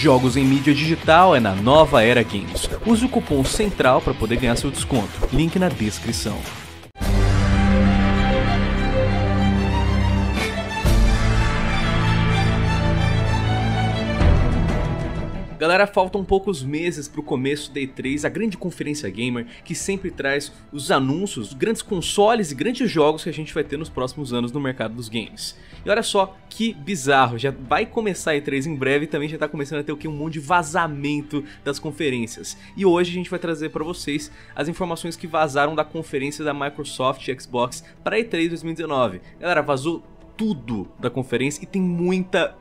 Jogos em mídia digital é na Nova Era Games. Use o cupom CENTRAL para poder ganhar seu desconto. Link na descrição. Galera, faltam poucos meses para o começo da E3, a grande conferência gamer que sempre traz os anúncios, grandes consoles e grandes jogos que a gente vai ter nos próximos anos no mercado dos games. E olha só que bizarro, já vai começar a E3 em breve e também já está começando a ter um monte de vazamento das conferências. E hoje a gente vai trazer para vocês as informações que vazaram da conferência da Microsoft e Xbox para a E3 2019. Galera, vazou tudo da conferência e tem muita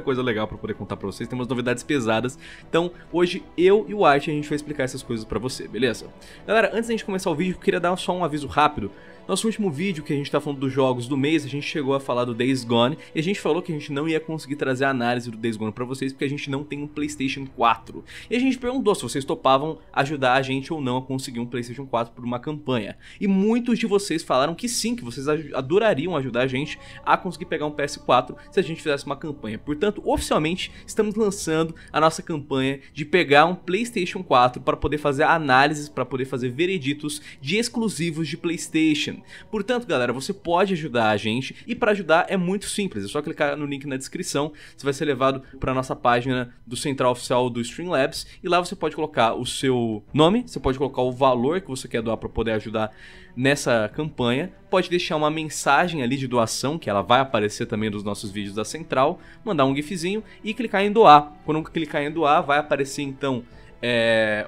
coisa legal para poder contar para vocês, tem umas novidades pesadas. Então hoje eu e o White a gente vai explicar essas coisas para você, beleza? Galera, antes da gente começar o vídeo, eu queria dar só um aviso rápido. Nosso último vídeo que a gente tá falando dos jogos do mês, a gente chegou a falar do Days Gone e a gente falou que a gente não ia conseguir trazer a análise do Days Gone pra vocês porque a gente não tem um PlayStation 4. E a gente perguntou se vocês topavam ajudar a gente ou não a conseguir um PlayStation 4 por uma campanha. E muitos de vocês falaram que sim, que vocês adorariam ajudar a gente a conseguir pegar um PS4 se a gente fizesse uma campanha. Portanto, oficialmente, estamos lançando a nossa campanha de pegar um PlayStation 4 para poder fazer análises, para poder fazer vereditos de exclusivos de PlayStation. Portanto, galera, você pode ajudar a gente e para ajudar é muito simples, é só clicar no link na descrição, você vai ser levado para nossa página do Central Oficial do Streamlabs e lá você pode colocar o seu nome, você pode colocar o valor que você quer doar para poder ajudar nessa campanha, pode deixar uma mensagem ali de doação, que ela vai aparecer também nos nossos vídeos da Central, mandar um gifzinho e clicar em doar. Quando clicar em doar vai aparecer então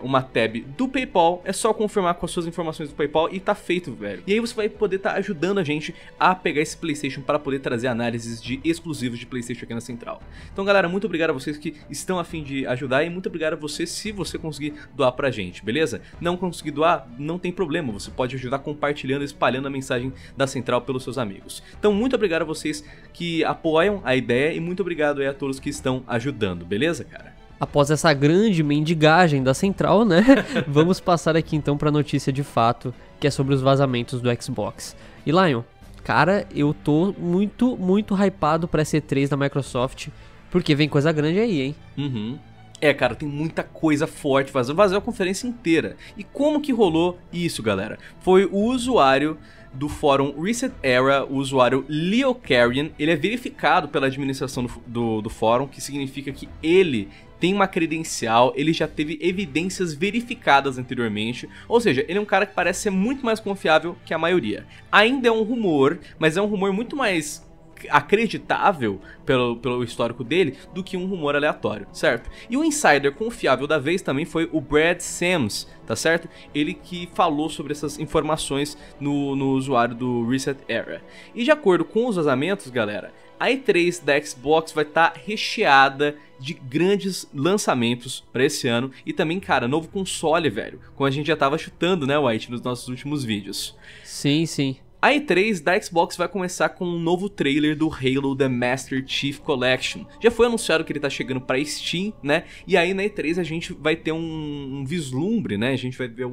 uma tab do PayPal, é só confirmar com as suas informações do PayPal e tá feito, velho. E aí você vai poder estar ajudando a gente a pegar esse PlayStation para poder trazer análises de exclusivos de PlayStation aqui na Central. Então, galera, muito obrigado a vocês que estão a fim de ajudar e muito obrigado a você se você conseguir doar pra gente, beleza? Não conseguir doar, não tem problema, você pode ajudar compartilhando e espalhando a mensagem da Central pelos seus amigos. Então, muito obrigado a vocês que apoiam a ideia e muito obrigado aí a todos que estão ajudando, beleza, cara? Após essa grande mendigagem da Central, né, vamos passar aqui então para a notícia de fato, que é sobre os vazamentos do Xbox. E Lion, cara, eu tô muito hypado para essa E3 da Microsoft, porque vem coisa grande aí, hein? Uhum. É, cara, tem muita coisa forte, vazou a conferência inteira. E como que rolou isso, galera? Foi o usuário do fórum Reset Era, o usuário Leo Carrion, ele é verificado pela administração do fórum, que significa que ele tem uma credencial, ele já teve evidências verificadas anteriormente, ou seja, ele é um cara que parece ser muito mais confiável que a maioria. Ainda é um rumor, mas é um rumor muito mais acreditável pelo histórico dele do que um rumor aleatório, certo? E o insider confiável da vez também foi o Brad Sams, tá certo? Ele que falou sobre essas informações no usuário do Reset Era. E de acordo com os vazamentos, galera, a E3 da Xbox vai estar recheada de grandes lançamentos para esse ano e também, cara, novo console, velho, como a gente já tava chutando, né, White, nos nossos últimos vídeos. Sim, sim. A E3 da Xbox vai começar com um novo trailer do Halo The Master Chief Collection. Já foi anunciado que ele tá chegando pra Steam, né? E aí na E3 a gente vai ter um vislumbre, né? A gente vai ver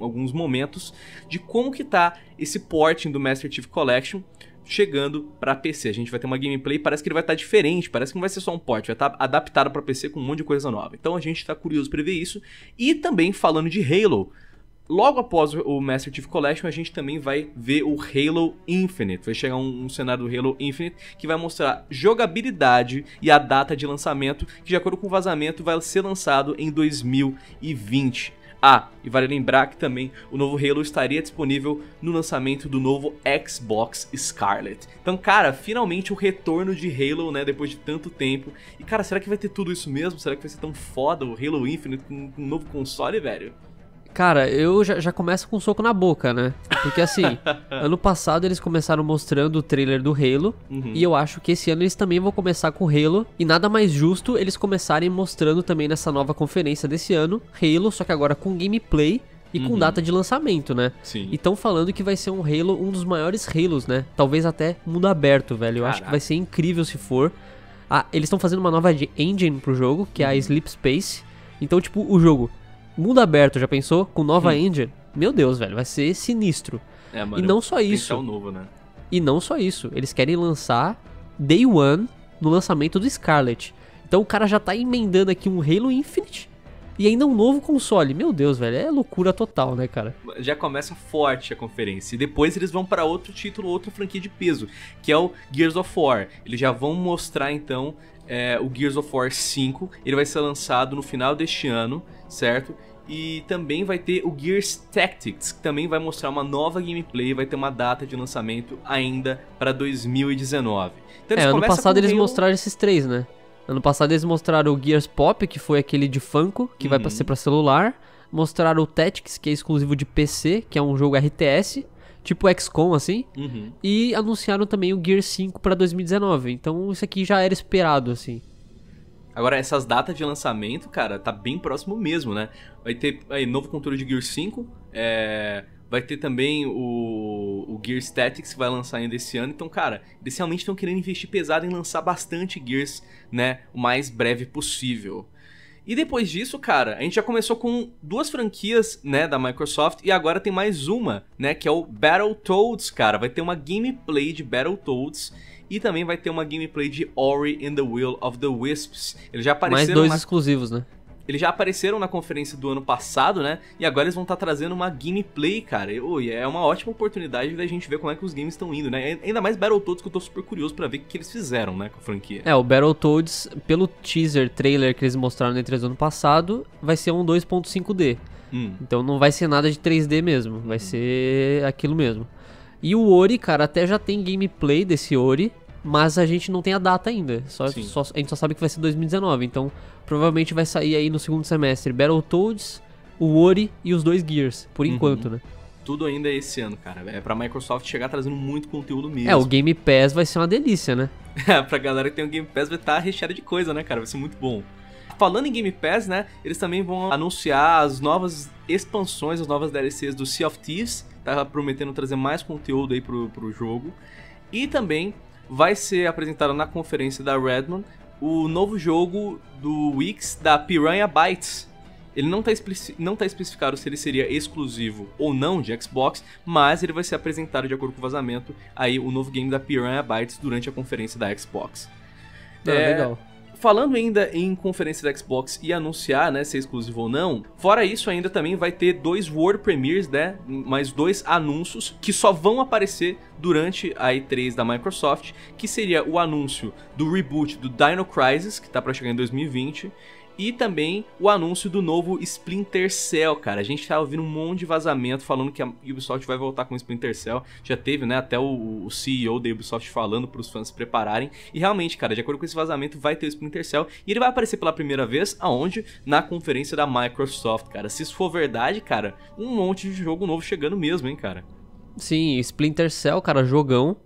alguns momentos de como que tá esse porting do Master Chief Collection chegando pra PC. A gente vai ter uma gameplay, parece que ele vai estar diferente, parece que não vai ser só um port, vai estar adaptado pra PC com um monte de coisa nova. Então a gente tá curioso pra ver isso. E também falando de Halo, logo após o Master Chief Collection, a gente também vai ver o Halo Infinite. Vai chegar um cenário do Halo Infinite que vai mostrar jogabilidade e a data de lançamento, que de acordo com o vazamento vai ser lançado em 2020. Ah, e vale lembrar que também o novo Halo estaria disponível no lançamento do novo Xbox Scarlet. Então, cara, finalmente o retorno de Halo, né, depois de tanto tempo. E, cara, será que vai ter tudo isso mesmo? Será que vai ser tão foda o Halo Infinite com um novo console, velho? Cara, eu já começo com um soco na boca, né? Porque assim, ano passado eles começaram mostrando o trailer do Halo, e eu acho que esse ano eles também vão começar com o Halo, e nada mais justo eles começarem mostrando também nessa nova conferência desse ano, Halo, só que agora com gameplay e com data de lançamento, né? Sim. E tão falando que vai ser um Halo, um dos maiores Halos, né? Talvez até mundo aberto, velho. Eu acho que vai ser incrível se for. Ah, eles estão fazendo uma nova engine pro jogo, que é a Sleep Space. Então, tipo, o jogo mundo aberto, já pensou? Com nova engine? Meu Deus, velho, vai ser sinistro. É, mano, e não só isso. Novo, né? E não só isso. Eles querem lançar Day One no lançamento do Scarlet. Então o cara já tá emendando aqui um Halo Infinite e ainda um novo console. Meu Deus, velho, é loucura total, né, cara? Já começa forte a conferência. E depois eles vão pra outro título, outra franquia de peso, que é o Gears of War. Eles já vão mostrar, então, o Gears of War 5. Ele vai ser lançado no final deste ano, certo? E também vai ter o Gears Tactics, que também vai mostrar uma nova gameplay, vai ter uma data de lançamento ainda para 2019. Então, ano passado eles mostraram esses três, né? Ano passado eles mostraram o Gears Pop, que foi aquele de Funko, que vai ser pra celular. Mostraram o Tactics, que é exclusivo de PC, que é um jogo RTS, tipo XCOM, assim. E anunciaram também o Gears 5 pra 2019. Então isso aqui já era esperado, assim. Agora, essas datas de lançamento, cara, tá bem próximo mesmo, né? Vai ter aí novo controle de Gears 5, vai ter também o Gears Tactics, que vai lançar ainda esse ano. Então, cara, eles realmente estão querendo investir pesado em lançar bastante Gears, né, o mais breve possível. E depois disso, cara, a gente já começou com duas franquias, né, da Microsoft, e agora tem mais uma, né, que é o Battletoads, cara. Vai ter uma gameplay de Battletoads e também vai ter uma gameplay de Ori and the Will of the Wisps. Eles já apareceram... Mais dois exclusivos, né? Eles já apareceram na conferência do ano passado, né? E agora eles vão estar trazendo uma gameplay, cara. E é uma ótima oportunidade da gente ver como é que os games estão indo, né? Ainda mais Battletoads, que eu tô super curioso pra ver o que eles fizeram, né, com a franquia. O Battletoads, pelo teaser, trailer que eles mostraram na E3 do ano passado, vai ser um 2.5D. Então não vai ser nada de 3D mesmo, vai ser aquilo mesmo. E o Ori, cara, até já tem gameplay desse Ori, mas a gente não tem a data ainda, a gente só sabe que vai ser 2019, então provavelmente vai sair aí no segundo semestre Battletoads, o Ori e os dois Gears, por enquanto, né? Tudo ainda é esse ano, cara, é pra Microsoft chegar trazendo muito conteúdo mesmo. O Game Pass vai ser uma delícia, né? Pra galera que tem o Game Pass vai estar recheada de coisa, né, cara, vai ser muito bom. Falando em Game Pass, né, eles também vão anunciar as novas expansões, as novas DLCs do Sea of Thieves, tá prometendo trazer mais conteúdo aí pro jogo, e também... Vai ser apresentado na conferência da Redmond o novo jogo do Wix da Piranha Bytes. Ele não tá especificado se ele seria exclusivo ou não de Xbox, mas ele vai ser apresentado, de acordo com o vazamento, aí o novo game da Piranha Bytes durante a conferência da Xbox. Legal. Falando ainda em conferência da Xbox e anunciar, né, se é exclusivo ou não, fora isso ainda também vai ter dois World Premiers, né, mais dois anúncios que só vão aparecer durante a E3 da Microsoft, que seria o anúncio do reboot do Dino Crisis, que tá pra chegar em 2020, e também o anúncio do novo Splinter Cell, cara. A gente tá ouvindo um monte de vazamento falando que a Ubisoft vai voltar com o Splinter Cell. Já teve, né, até o CEO da Ubisoft falando pros fãs se prepararem. E realmente, cara, de acordo com esse vazamento, vai ter o Splinter Cell. E ele vai aparecer pela primeira vez, aonde? Na conferência da Microsoft, cara. Se isso for verdade, cara, um monte de jogo novo chegando mesmo, hein, cara. Sim, Splinter Cell, cara, jogão.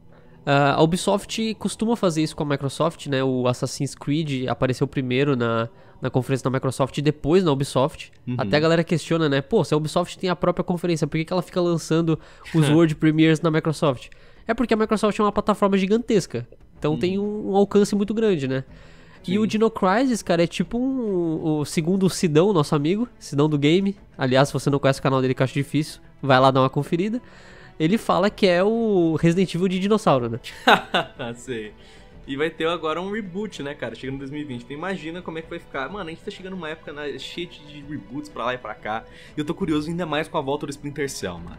A Ubisoft costuma fazer isso com a Microsoft, né? O Assassin's Creed apareceu primeiro na conferência da Microsoft e depois na Ubisoft. Até a galera questiona, né? Pô, se a Ubisoft tem a própria conferência, por que ela fica lançando os World Premiers na Microsoft? É porque a Microsoft é uma plataforma gigantesca. Então tem um alcance muito grande, né? Sim. E o Dino Crisis, cara, é tipo o segundo Sidão, nosso amigo. Sidão do game. Aliás, se você não conhece o canal dele, que eu acho difícil, vai lá dar uma conferida. Ele fala que é o Resident Evil de dinossauro, né? Sei. E vai ter agora um reboot, né, cara? Chegando em 2020. Então imagina como é que vai ficar. Mano, a gente tá chegando numa época, né, cheia de reboots pra lá e pra cá. E eu tô curioso ainda mais com a volta do Splinter Cell, mano.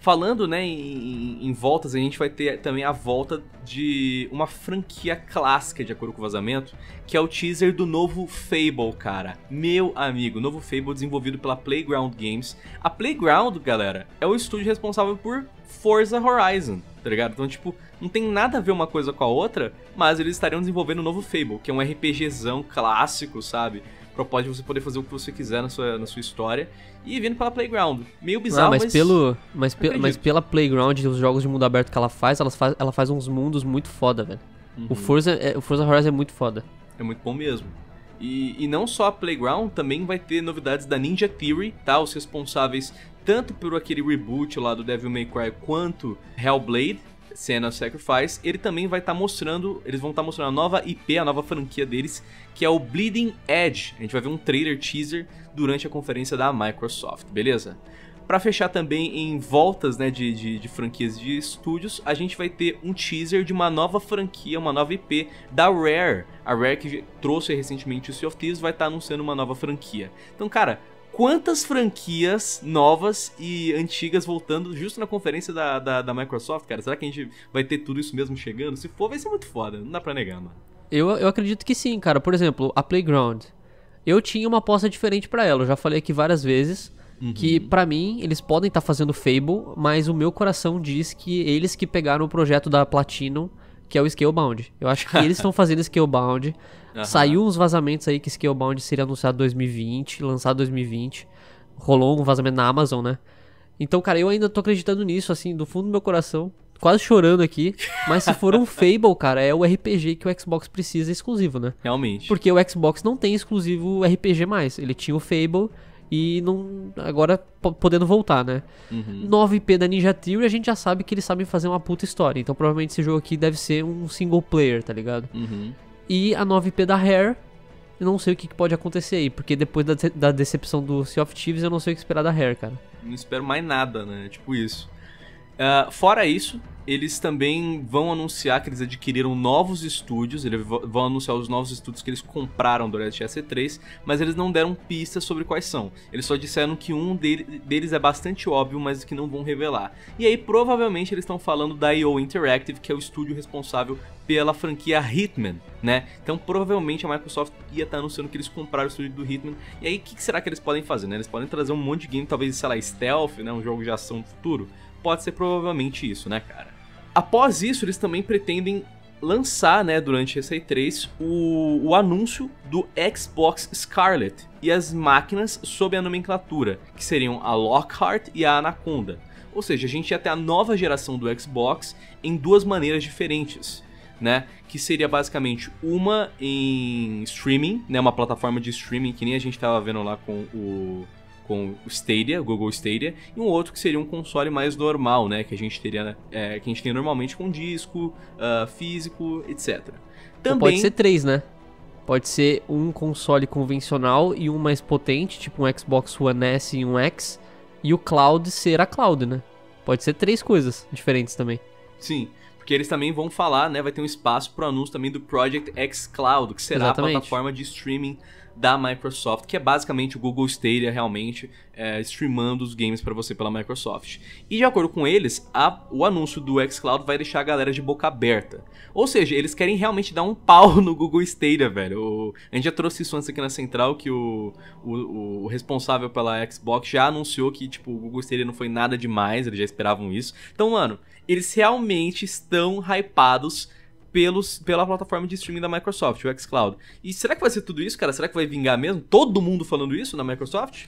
Falando, né, em voltas, a gente vai ter também a volta de uma franquia clássica, de acordo com o vazamento, que é o teaser do novo Fable, cara. Meu amigo, novo Fable desenvolvido pela Playground Games. A Playground, galera, é o estúdio responsável por Forza Horizon, tá ligado? Então, tipo, não tem nada a ver uma coisa com a outra, mas eles estariam desenvolvendo o novo Fable, que é um RPGzão clássico, sabe? Propósito de você poder fazer o que você quiser na sua história. E vindo pela Playground. Meio bizarro, mas pela Playground, os jogos de mundo aberto que ela faz uns mundos muito foda, velho. O Forza Horizon é muito foda. É muito bom mesmo. E não só a Playground, também vai ter novidades da Ninja Theory, tá? Os responsáveis tanto por aquele reboot lá do Devil May Cry quanto Hellblade, Senna Sacrifice. Ele também vai estar mostrando, eles vão estar mostrando a nova IP, a nova franquia deles, que é o Bleeding Edge. A gente vai ver um trailer teaser durante a conferência da Microsoft, beleza? Pra fechar também em voltas, né, de franquias de estúdios, a gente vai ter um teaser de uma nova franquia, uma nova IP da Rare. A Rare, que trouxe recentemente o Sea of Thieves, vai estar anunciando uma nova franquia. Então, cara, quantas franquias novas e antigas voltando justo na conferência da Microsoft, cara? Será que a gente vai ter tudo isso mesmo chegando? Se for, vai ser muito foda, não dá pra negar, mano. Eu acredito que sim, cara. Por exemplo, a Playground. Eu tinha uma aposta diferente pra ela, eu já falei aqui várias vezes, que pra mim, eles podem estar fazendo Fable, mas o meu coração diz que eles que pegaram o projeto da Platinum, que é o Scalebound. Eu acho que eles estão fazendo Scalebound. Saiu uns vazamentos aí que Scalebound seria anunciado em 2020, lançado em 2020. Rolou um vazamento na Amazon, né? Então, cara, eu ainda tô acreditando nisso, assim, do fundo do meu coração. Quase chorando aqui. Mas se for um Fable, cara, é o RPG que o Xbox precisa, exclusivo, né? Realmente. Porque o Xbox não tem exclusivo RPG mais. Ele tinha o Fable e não, agora podendo voltar, né? 9P da Ninja Theory, a gente já sabe que eles sabem fazer uma puta história. Então provavelmente esse jogo aqui deve ser um single player, tá ligado? E a 9P da Rare, eu não sei o que pode acontecer aí, porque depois da decepção do Sea of Thieves, eu não sei o que esperar da Rare, cara. Não espero mais nada, né? Tipo isso. Fora isso, eles também vão anunciar que eles adquiriram novos estúdios. Eles vão anunciar os novos estúdios que eles compraram durante a E3, mas eles não deram pistas sobre quais são. Eles só disseram que um deles é bastante óbvio, mas que não vão revelar. E aí, provavelmente, eles estão falando da IO Interactive, que é o estúdio responsável pela franquia Hitman, né? Então, provavelmente, a Microsoft ia estar anunciando que eles compraram o estúdio do Hitman. E aí, o que será que eles podem fazer, né? Eles podem trazer um monte de game, talvez, sei lá, stealth, né? Um jogo de ação do futuro. Pode ser provavelmente isso, né, cara? Após isso, eles também pretendem lançar, né, durante essa E3, o anúncio do Xbox Scarlet e as máquinas sob a nomenclatura, que seriam a Lockhart e a Anaconda. Ou seja, a gente ia ter a nova geração do Xbox em duas maneiras diferentes, né? Que seria basicamente uma em streaming, né, uma plataforma de streaming que nem a gente tava vendo lá com o Stadia, o Google Stadia, e um outro que seria um console mais normal, né, que a gente teria, que a gente tem normalmente com disco, físico, etc. Também... Pode ser três, né? Pode ser um console convencional e um mais potente, tipo um Xbox One S e um X, e o Cloud ser a Cloud, né? Pode ser três coisas diferentes também. Sim. Porque eles também vão falar, né, vai ter um espaço para o anúncio também do Project xCloud, que será a plataforma de streaming da Microsoft, que é basicamente o Google Stadia realmente streamando os games para você pela Microsoft. E de acordo com eles, o anúncio do xCloud vai deixar a galera de boca aberta. Ou seja, eles querem realmente dar um pau no Google Stadia, velho. A gente já trouxe isso antes aqui na Central, que o responsável pela Xbox já anunciou que tipo, o Google Stadia não foi nada demais, eles já esperavam isso. Então, mano, eles realmente estão hypados pela plataforma de streaming da Microsoft, o xCloud. E será que vai ser tudo isso, cara? Será que vai vingar mesmo? Todo mundo falando isso na Microsoft?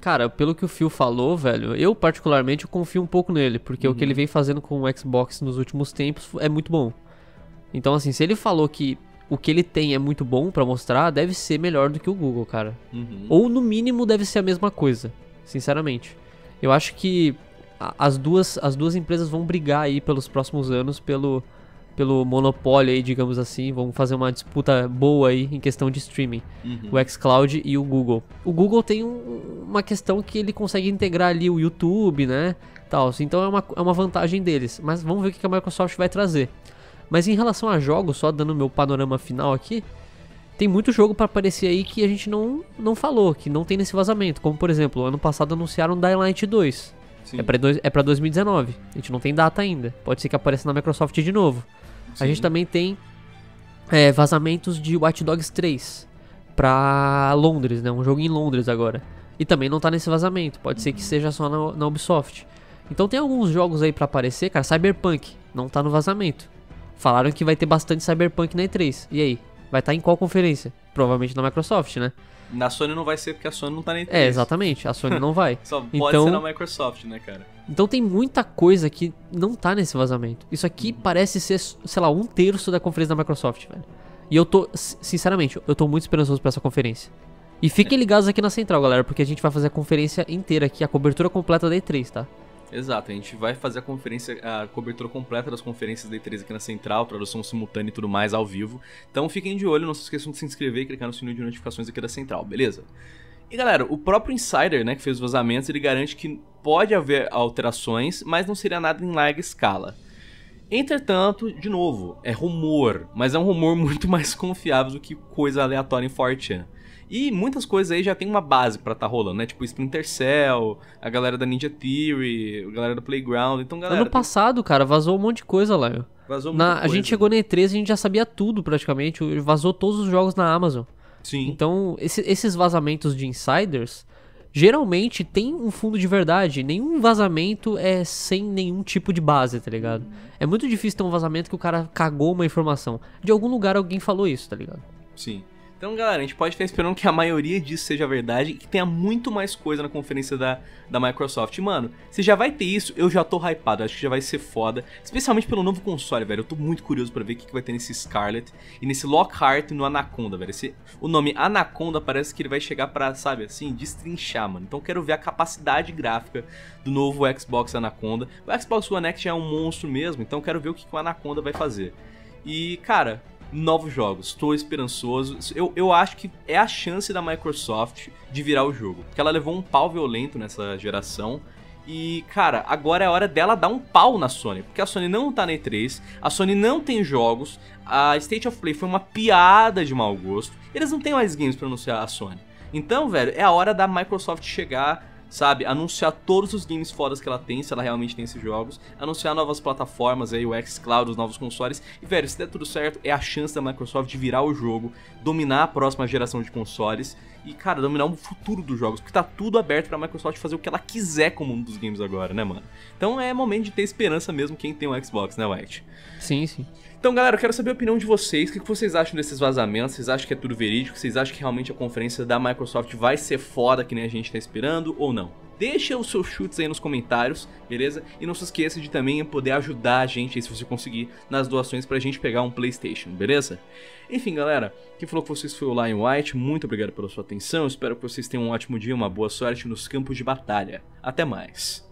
Cara, pelo que o Phil falou, velho, eu particularmente confio um pouco nele, porque o que ele vem fazendo com o Xbox nos últimos tempos é muito bom. Então, assim, se ele falou que o que ele tem é muito bom pra mostrar, deve ser melhor do que o Google, cara. Ou, no mínimo, deve ser a mesma coisa, sinceramente. Eu acho que as duas empresas vão brigar aí pelos próximos anos pelo monopólio aí, digamos assim. Vão fazer uma disputa boa aí em questão de streaming. O xCloud e o Google. O Google tem uma questão que ele consegue integrar ali o YouTube, né? Tal. Então é uma vantagem deles. Mas vamos ver o que a Microsoft vai trazer. Mas em relação a jogos, só dando meu panorama final aqui, tem muito jogo pra aparecer aí que a gente não falou, que não tem nesse vazamento. Como, por exemplo, ano passado anunciaram Dying Light 2. Sim. É pra 2019, a gente não tem data ainda. Pode ser que apareça na Microsoft de novo. Sim. A gente também tem vazamentos de Watch Dogs 3 pra Londres, né? Um jogo em Londres agora. E também não tá nesse vazamento, pode ser que seja só na Ubisoft. Então tem alguns jogos aí pra aparecer, cara. Cyberpunk, não tá no vazamento. Falaram que vai ter bastante Cyberpunk na E3. E aí? Vai estar em qual conferência? Provavelmente na Microsoft, né? Na Sony não vai ser, porque a Sony não tá nem... exatamente, a Sony não vai. Só pode ser na Microsoft, né, cara? Então tem muita coisa que não tá nesse vazamento. Isso aqui parece ser, sei lá, um terço da conferência da Microsoft, velho. E eu tô, sinceramente, eu tô muito esperançoso pra essa conferência. E fiquem ligados aqui na Central, galera, porque a gente vai fazer a conferência inteira aqui, a cobertura completa da E3, tá? Exato, a gente vai fazer a cobertura completa das conferências da E3 aqui na Central, tradução simultânea e tudo mais ao vivo. Então fiquem de olho, não se esqueçam de se inscrever e clicar no sininho de notificações aqui da Central, beleza? E galera, o próprio Insider, né, que fez os vazamentos, ele garante que pode haver alterações, mas não seria nada em larga escala. Entretanto, de novo, é rumor, mas é um rumor muito mais confiável do que coisa aleatória em 4chan. E muitas coisas aí já tem uma base pra tá rolando, né? Tipo Splinter Cell, a galera da Ninja Theory, a galera do Playground, então galera... Ano passado, cara, vazou um monte de coisa lá. Vazou muita coisa. A gente chegou na E3 e a gente já sabia tudo praticamente, vazou todos os jogos na Amazon. Sim. Então, esses vazamentos de insiders, geralmente tem um fundo de verdade. Nenhum vazamento é sem nenhum tipo de base, tá ligado? É muito difícil ter um vazamento que o cara cagou uma informação. De algum lugar alguém falou isso, tá ligado? Sim. Então, galera, a gente pode ficar esperando que a maioria disso seja verdade e que tenha muito mais coisa na conferência da Microsoft. Mano, se já vai ter isso, eu já tô hypado, acho que já vai ser foda. Especialmente pelo novo console, velho. Eu tô muito curioso pra ver o que vai ter nesse Scarlet e nesse Lockhart e no Anaconda, velho. O nome Anaconda parece que ele vai chegar pra, sabe, assim, destrinchar, mano. Então, quero ver a capacidade gráfica do novo Xbox Anaconda. O Xbox One X já é um monstro mesmo, então quero ver o que o Anaconda vai fazer. E, cara... Novos jogos, estou esperançoso. Eu acho que é a chance da Microsoft de virar o jogo, porque ela levou um pau violento nessa geração. E, cara, agora é a hora dela dar um pau na Sony, porque a Sony não tá na E3, a Sony não tem jogos, a State of Play foi uma piada de mau gosto. Eles não têm mais games pra anunciar a Sony. Então, velho, é a hora da Microsoft chegar, sabe, anunciar todos os games fodas que ela tem, se ela realmente tem esses jogos, anunciar novas plataformas aí, o xCloud, os novos consoles, e velho, se der tudo certo, é a chance da Microsoft de virar o jogo, dominar a próxima geração de consoles, e cara, dominar o futuro dos jogos, porque tá tudo aberto pra Microsoft fazer o que ela quiser com o mundo dos games agora, né mano? Então é momento de ter esperança mesmo quem tem um Xbox, né White? Sim, sim. Então, galera, eu quero saber a opinião de vocês. O que vocês acham desses vazamentos? Vocês acham que é tudo verídico? Vocês acham que realmente a conferência da Microsoft vai ser foda, que nem a gente tá esperando, ou não? Deixa os seus chutes aí nos comentários, beleza? E não se esqueça de também poder ajudar a gente aí, se você conseguir, nas doações pra gente pegar um PlayStation, beleza? Enfim, galera, quem falou com vocês foi o Lion White. Muito obrigado pela sua atenção. Espero que vocês tenham um ótimo dia, uma boa sorte nos campos de batalha. Até mais.